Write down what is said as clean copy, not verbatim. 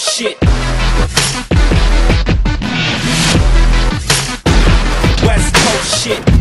Shit. West Coast shit.